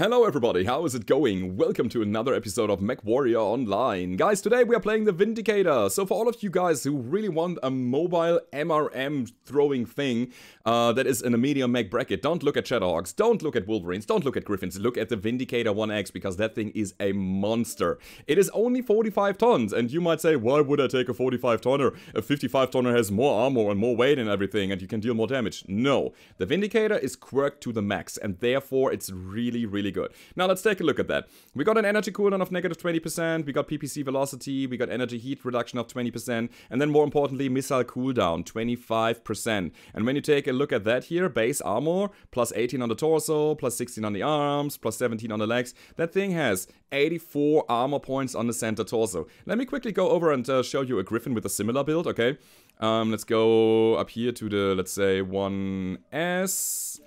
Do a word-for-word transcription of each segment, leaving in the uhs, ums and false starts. Hello everybody, how is it going? Welcome to another episode of MechWarrior Online. Guys, today we are playing the Vindicator. So for all of you guys who really want a mobile M R M throwing thing uh, that is in a medium mech bracket, don't look at Shadowhawks, don't look at Wolverines, don't look at Griffins, look at the Vindicator one X, because that thing is a monster. It is only forty-five tons, and you might say, why would I take a forty-five tonner? A fifty-five tonner has more armor and more weight and everything, and you can deal more damage. No, the Vindicator is quirked to the max, and therefore it's really, really good. Now let's take a look at that. We got an energy cooldown of negative twenty percent, we got P P C velocity, we got energy heat reduction of twenty percent, and then more importantly missile cooldown twenty-five percent. And when you take a look at that here, base armor, plus eighteen on the torso, plus sixteen on the arms, plus seventeen on the legs, that thing has eighty-four armor points on the center torso. Let me quickly go over and uh, show you a Griffin with a similar build, okay? Um, let's go up here to the, let's say, one S...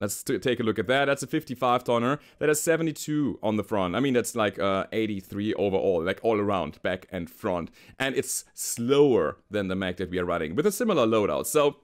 Let's take a look at that. That's a fifty-five tonner. That has seventy-two on the front. I mean, that's like uh, eighty-three overall, like all around, back and front. And it's slower than the mech that we are running, with a similar loadout. So,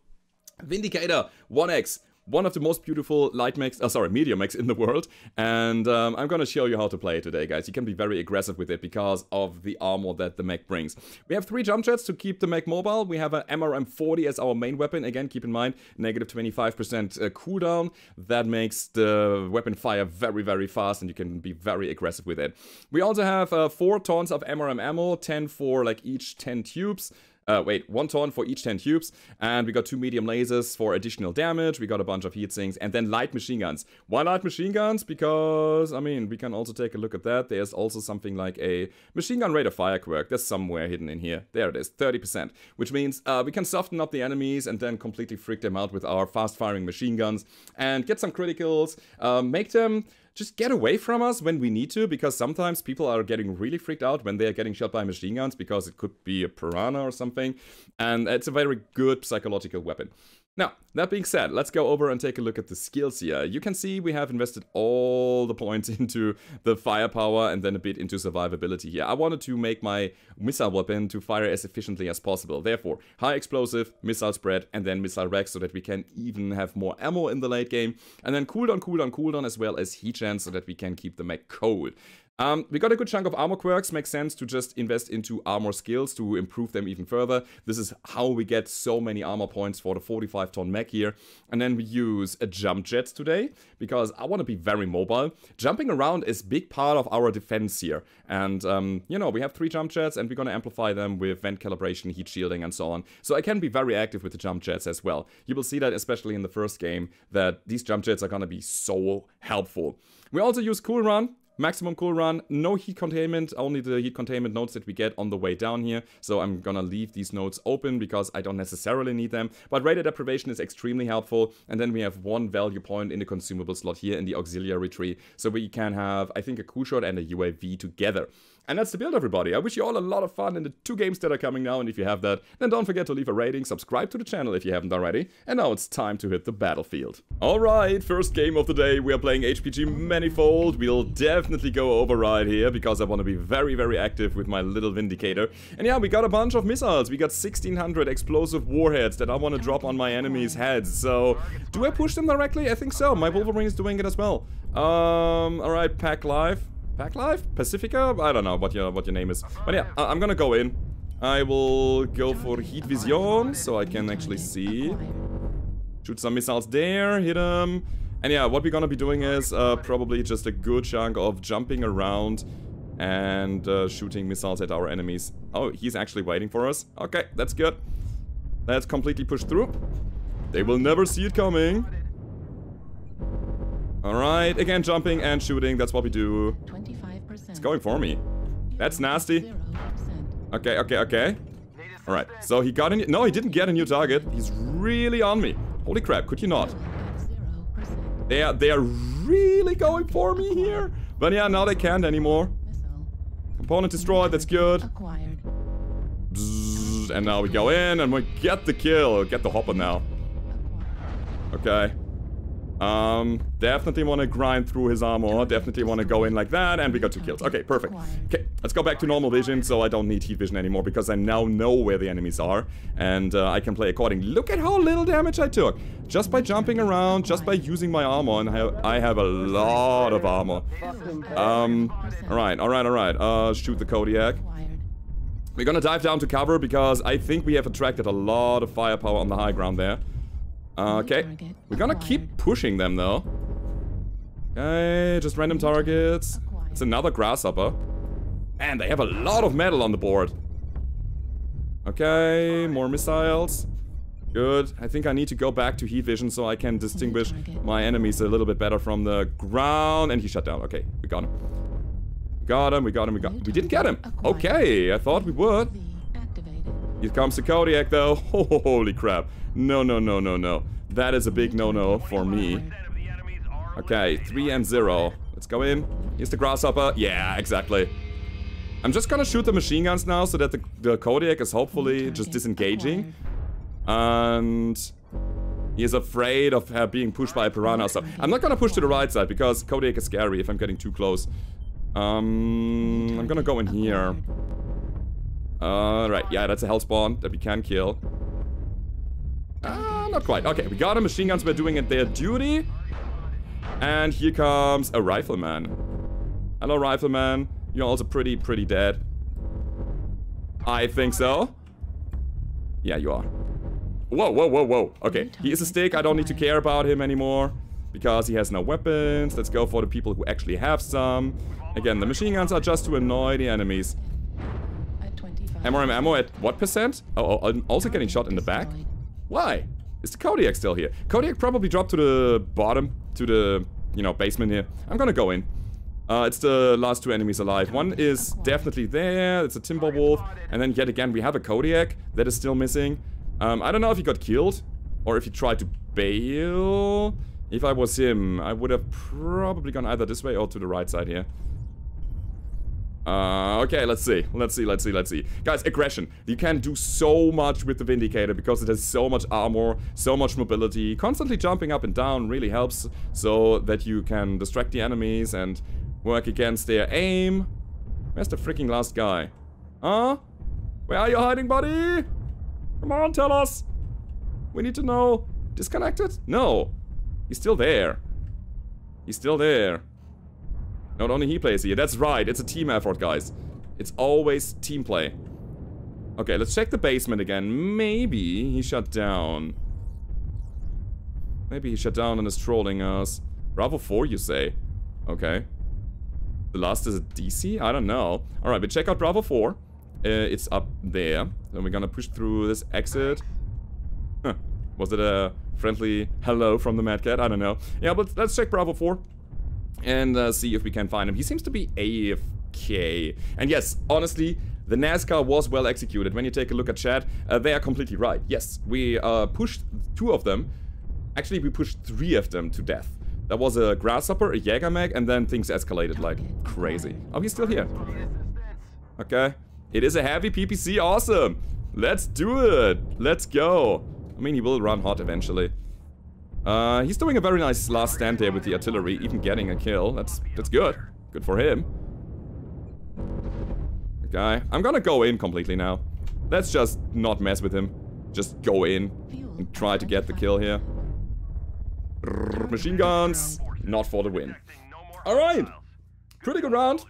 Vindicator one X, one of the most beautiful light mechs, oh, sorry, medium mechs in the world. And um, I'm going to show you how to play it today, guys. You can be very aggressive with it because of the armor that the mech brings. We have three jump jets to keep the mech mobile. We have an M R M forty as our main weapon. Again, keep in mind, negative twenty-five percent uh, cooldown. That makes the weapon fire very, very fast, and you can be very aggressive with it. We also have uh, four tons of M R M ammo, ten for like each ten tubes. Uh, wait, one ton for each ten tubes, and we got two medium lasers for additional damage, we got a bunch of heat sinks, and then light machine guns. Why light machine guns? Because, I mean, we can also take a look at that. There's also something like a machine gun rate of fire quirk. That's somewhere hidden in here. There it is, thirty percent, which means uh, we can soften up the enemies and then completely freak them out with our fast-firing machine guns and get some criticals, uh, make them... just get away from us when we need to, because sometimes people are getting really freaked out when they are getting shot by machine guns, because it could be a Piranha or something, and it's a very good psychological weapon. Now, that being said, let's go over and take a look at the skills here. You can see we have invested all the points into the firepower and then a bit into survivability here. I wanted to make my missile weapon to fire as efficiently as possible. Therefore, high explosive, missile spread, and then missile rack, so that we can even have more ammo in the late game. And then cooldown, cooldown, cooldown, as well as heat gen, so that we can keep the mech cold. Um, we got a good chunk of armor quirks. Makes sense to just invest into armor skills to improve them even further. This is how we get so many armor points for the forty-five ton mech here. And then we use a jump jet today, because I want to be very mobile. Jumping around is a big part of our defense here. And, um, you know, we have three jump jets, and we're going to amplify them with vent calibration, heat shielding, and so on. So I can be very active with the jump jets as well. You will see that, especially in the first game, that these jump jets are going to be so helpful. We also use Cool Run. Maximum cool run, no heat containment, only the heat containment notes that we get on the way down here. So I'm gonna leave these notes open because I don't necessarily need them. But radar deprivation is extremely helpful. And then we have one value point in the consumable slot here in the auxiliary tree. So we can have, I think, a cool shot and a U A V together. And that's the build, everybody. I wish you all a lot of fun in the two games that are coming now. And if you have that, then don't forget to leave a rating, subscribe to the channel if you haven't already. And now it's time to hit the battlefield. Alright, first game of the day. We are playing H P G Manifold. We'll definitely Definitely go over right here, because I want to be very, very active with my little Vindicator. And yeah, we got a bunch of missiles. We got sixteen hundred explosive warheads that I want to drop on my enemies' heads. So, do I push them directly? I think so. My Wolverine is doing it as well. Um, alright, Pack Life. Pack Life? Pacifica? I don't know what your, what your name is. But yeah, I I'm gonna go in. I will go for Heat Vision, so I can actually see. Shoot some missiles there, hit them. And yeah, what we're gonna be doing is uh, probably just a good chunk of jumping around and uh, shooting missiles at our enemies. Oh, he's actually waiting for us. Okay, that's good. Let's completely push through. They will never see it coming. Alright, again, jumping and shooting. That's what we do. It's going for me. That's nasty. Okay, okay, okay. Alright, so he got a new... No, he didn't get a new target. He's really on me. Holy crap, could you not? They are, they are really going for me here. But yeah, now they can't anymore. Component destroyed, that's good. Bzzz, and now we go in and we get the kill. Get the hopper now. Okay. Um, definitely want to grind through his armor. Definitely want to go in like that, and we got two kills. Okay, perfect. Okay, let's go back to normal vision, so I don't need heat vision anymore because I now know where the enemies are, and uh, I can play accordingly. Look at how little damage I took just by jumping around, just by using my armor, and I have, I have a lot of armor. Um, all right, all right, all right. Uh, shoot the Kodiak. We're gonna dive down to cover because I think we have attracted a lot of firepower on the high ground there. Okay, we're gonna keep pushing them though. Okay, just random targets. It's another Grasshopper. And they have a lot of metal on the board. Okay, more missiles. Good. I think I need to go back to heat vision so I can distinguish my enemies a little bit better from the ground. And he shut down. Okay, we got him. We got him, we got him, we got him. We didn't get him. Okay, I thought we would. Here comes the Kodiak though. Holy crap. No, no, no, no, no. That is a big no-no for me. Okay, three M zero. Let's go in. Here's the Grasshopper. Yeah, exactly. I'm just gonna shoot the machine guns now so that the, the Kodiak is hopefully just disengaging. And he's afraid of uh, being pushed by a Piranha. So I'm not gonna push to the right side because Kodiak is scary if I'm getting too close. Um, I'm gonna go in here. Alright, yeah, that's a hellspawn that we can kill. Ah, uh, not quite. Okay, we got a machine guns. We're doing it their duty. And here comes a rifleman. Hello, rifleman. You're also pretty, pretty dead. I think so. Yeah, you are. Whoa, whoa, whoa, whoa. Okay, he is a stick. I don't need to care about him anymore because he has no weapons. Let's go for the people who actually have some. Again, the machine guns are just to annoy the enemies. M R M ammo at what percent? Oh, I'm also getting shot in the back. Why? Is the Kodiak still here? Kodiak probably dropped to the bottom, to the, you know, basement here. I'm gonna go in. Uh, it's the last two enemies alive. One is definitely there. It's a Timberwolf. And then yet again, we have a Kodiak that is still missing. Um, I don't know if he got killed or if he tried to bail. If I was him, I would have probably gone either this way or to the right side here. Uh, okay, let's see. Let's see, let's see, let's see. Guys, aggression. You can do so much with the Vindicator because it has so much armor, so much mobility. Constantly jumping up and down really helps so that you can distract the enemies and work against their aim. Where's the freaking last guy? Huh? Where are you hiding, buddy? Come on, tell us. We need to know. Disconnected? No. He's still there. He's still there. Not only he plays here. That's right. It's a team effort, guys. It's always team play. Okay, let's check the basement again. Maybe he shut down. Maybe he shut down and is trolling us. Bravo four, you say? Okay. The last is a D C? I don't know. Alright, we check out Bravo four. Uh, it's up there. Then we're gonna push through this exit. Huh. Was it a friendly hello from the Mad Cat? I don't know. Yeah, but let's check Bravo four. And uh, see if we can find him. He seems to be A F K. And yes, honestly, the NASCAR was well executed. When you take a look at chat, uh, they are completely right. Yes, we uh, pushed two of them. Actually, we pushed three of them to death. That was a Grasshopper, a Jägermech, and then things escalated like crazy. Oh, he's still here. Okay. It is a heavy P P C. Awesome. Let's do it. Let's go. I mean, he will run hot eventually. Uh, he's doing a very nice last stand there with the artillery, even getting a kill. That's that's good. Good for him. Okay, I'm gonna go in completely now. Let's just not mess with him. Just go in and try to get the kill here. Machine guns, not for the win. Alright, pretty good round.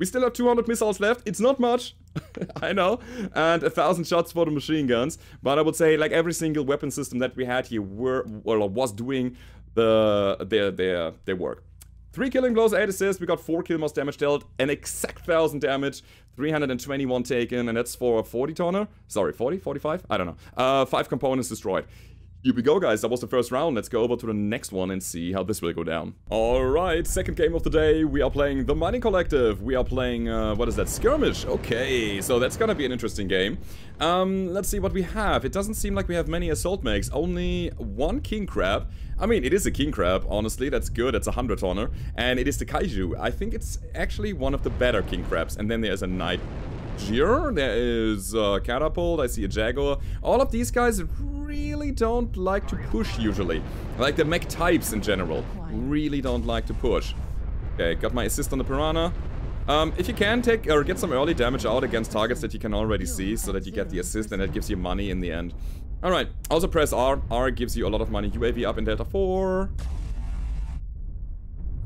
We still have two hundred missiles left. It's not much. I know, and a thousand shots for the machine guns, but I would say like every single weapon system that we had here were or was doing the their their their work. Three killing blows, eight assists. We got four kill most damage dealt, an exact thousand damage, three hundred twenty-one taken, and that's for a forty tonner. Sorry, forty, forty-five. I don't know. Uh, five components destroyed. Here we go, guys. That was the first round. Let's go over to the next one and see how this will go down. Alright, second game of the day. We are playing The Mining Collective. We are playing, uh, what is that? Skirmish. Okay, so that's gonna be an interesting game. Um, let's see what we have. It doesn't seem like we have many assault mechs. Only one King Crab. I mean, it is a King Crab, honestly. That's good. It's a hundred tonner. And it is the Kaiju. I think it's actually one of the better King Crabs. And then there's a Night Gear. There is a Catapult. I see a Jaguar. All of these guys really really don't like to push usually. Like the mech types in general. Really don't like to push. Okay, got my assist on the Piranha. Um, if you can, take or get some early damage out against targets that you can already see, so that you get the assist and that gives you money in the end. Alright, also press R. R gives you a lot of money. U A V up in Delta four.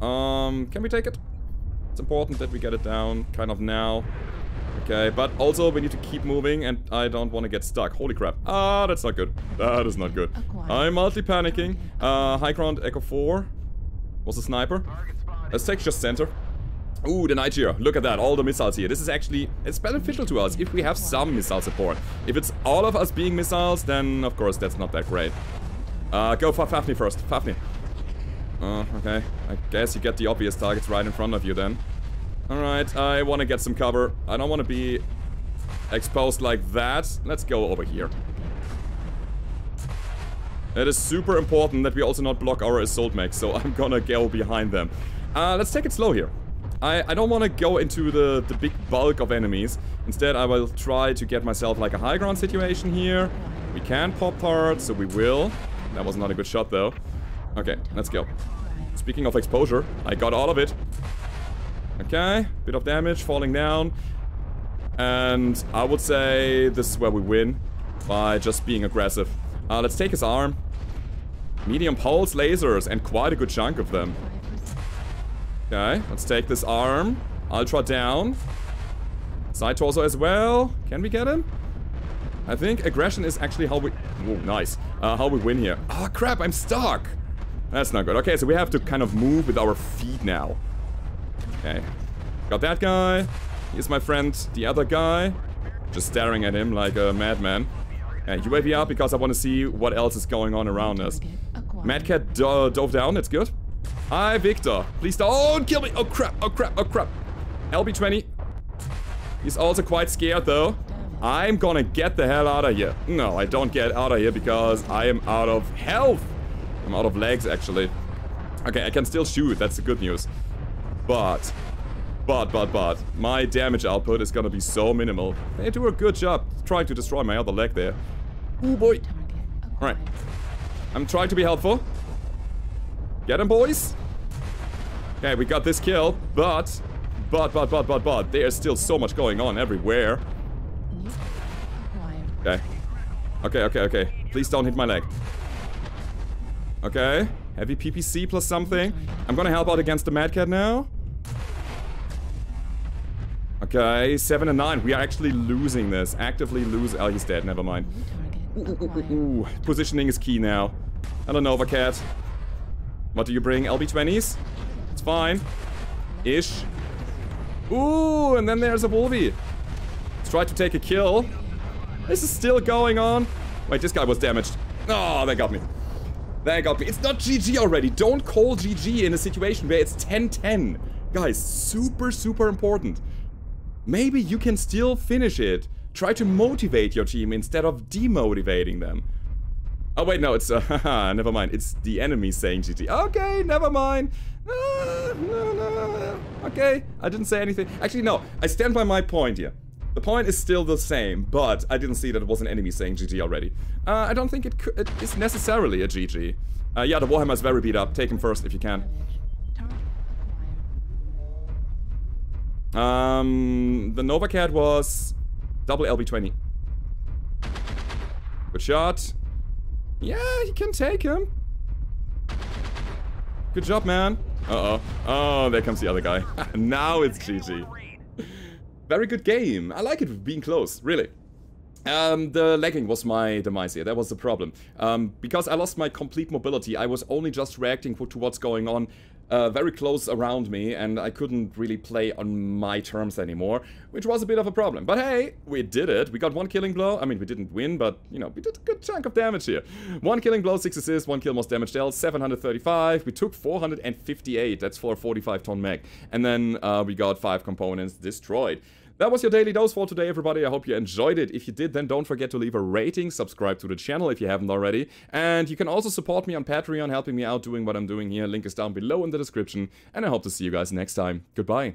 Um, can we take it? It's important that we get it down, kind of now. Okay, but also we need to keep moving and I don't want to get stuck. Holy crap. Ah, that's not good. That is not good. I'm mildly panicking. Uh, high ground, Echo four. Was a sniper. A sector center. Ooh, the Night Gear. Look at that, all the missiles here. This is actually, it's beneficial to us if we have some missile support. If it's all of us being missiles, then of course that's not that great. Uh, go for Fafni first. Fafni. Uh, okay. I guess you get the obvious targets right in front of you then. Alright, I want to get some cover. I don't want to be exposed like that. Let's go over here. It is super important that we also not block our assault mech, so I'm gonna go behind them. Uh, let's take it slow here. I, I don't want to go into the, the big bulk of enemies. Instead, I will try to get myself like a high ground situation here. We can pop parts, so we will. That was not a good shot, though. Okay, let's go. Speaking of exposure, I got all of it. Okay, bit of damage, falling down. And I would say this is where we win, by just being aggressive. Uh, let's take his arm. Medium pulse lasers, and quite a good chunk of them. Okay, let's take this arm. Ultra down. Side torso as well. Can we get him? I think aggression is actually how we... Ooh, nice. Uh, how we win here. Oh, crap, I'm stuck. That's not good. Okay, so we have to kind of move with our feet now. Okay. Got that guy. Here's my friend, the other guy. Just staring at him like a madman. Uh, U A V up because I want to see what else is going on around us. Mad Cat do dove down. That's good. Hi, Victor. Please don't kill me. Oh, crap. Oh, crap. Oh, crap. L B twenty. He's also quite scared, though. I'm gonna get the hell out of here. No, I don't get out of here because I am out of health. I'm out of legs, actually. Okay, I can still shoot. That's the good news. But, but, but, but, my damage output is gonna be so minimal. They do a good job trying to destroy my other leg there. Oh, boy. All right. I'm trying to be helpful. Get him, boys. Okay, we got this kill, but, but, but, but, but, but, there's still so much going on everywhere. Okay. Okay, okay, okay. Please don't hit my leg. Okay. Heavy P P C plus something. I'm gonna help out against the Mad Cat now. Okay, seven and nine. We are actually losing this. Actively lose. Oh, he's dead. Never mind. Ooh, ooh, ooh, ooh. Positioning is key now. And a Nova Cat. What do you bring? L B twenties? It's fine. Ish. Ooh, and then there's a Wolvie. Let's try to take a kill. This is still going on. Wait, this guy was damaged. Oh, they got me. They got me. It's not G G already. Don't call G G in a situation where it's ten ten. Guys, super, super important. Maybe you can still finish it. Try to motivate your team instead of demotivating them. Oh, wait, no, it's, uh, never mind. It's the enemy saying G G. Okay, never mind. Uh, no, no, okay, I didn't say anything. Actually, no, I stand by my point here. The point is still the same, but I didn't see that it was an enemy saying G G already. Uh, I don't think it, it is necessarily a G G. Uh, yeah, the Warhammer is very beat up. Take him first if you can. Um, the Nova Cat was double L B twenty. Good shot. Yeah, he can take him. Good job, man. Uh-oh. Oh, there comes the other guy. Now it's G G. Very good game. I like it being close, really. Um, the lagging was my demise here. That was the problem. Um, because I lost my complete mobility, I was only just reacting to what's going on uh, very close around me, and I couldn't really play on my terms anymore, which was a bit of a problem. But hey, we did it. We got one killing blow. I mean, we didn't win, but, you know, we did a good chunk of damage here. One killing blow, six assists, one kill most damage dealt, seven hundred thirty-five. We took four hundred fifty-eight. That's for a forty-five ton mech. And then uh, we got five components destroyed. That was your daily dose for today, everybody. I hope you enjoyed it. If you did, then don't forget to leave a rating, subscribe to the channel if you haven't already, and you can also support me on Patreon, helping me out doing what I'm doing here. Link is down below in the description, and I hope to see you guys next time. Goodbye.